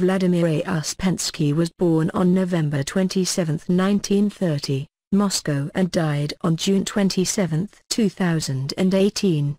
Vladimir Uspensky was born on November 27, 1930, Moscow and died on June 27, 2018.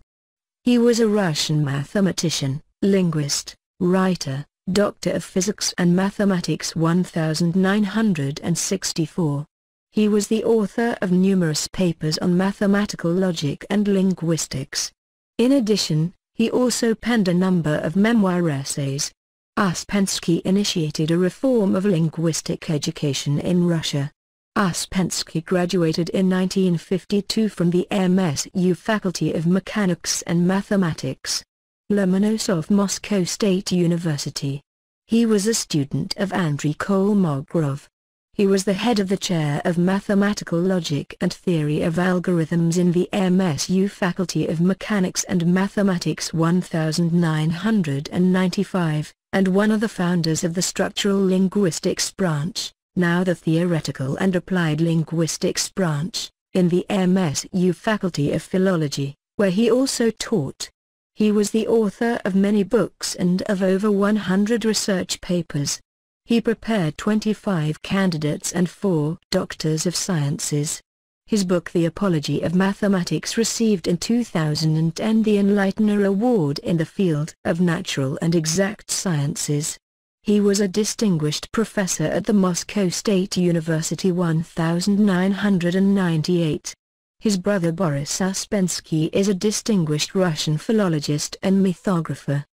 He was a Russian mathematician, linguist, writer, Doctor of Physics and Mathematics 1964. He was the author of numerous papers on mathematical logic and linguistics. In addition, he also penned a number of memoir essays. Uspensky initiated a reform of linguistic education in Russia. Uspensky graduated in 1952 from the MSU Faculty of Mechanics and Mathematics, Lomonosov Moscow State University. He was a student of Andrei Kolmogorov. He was the head of the Chair of Mathematical Logic and Theory of Algorithms in the MSU Faculty of Mechanics and Mathematics 1995, and one of the founders of the Structural Linguistics branch, now the Theoretical and Applied Linguistics branch, in the MSU Faculty of Philology, where he also taught. He was the author of many books and of over 100 research papers. He prepared 25 candidates and 4 doctors of sciences. His book The Apology of Mathematics received in 2010 the Enlightener Award in the field of natural and exact sciences. He was a distinguished professor at the Moscow State University 1998. His brother Boris Uspensky is a distinguished Russian philologist and mythographer.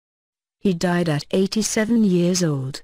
He died at 87 years old.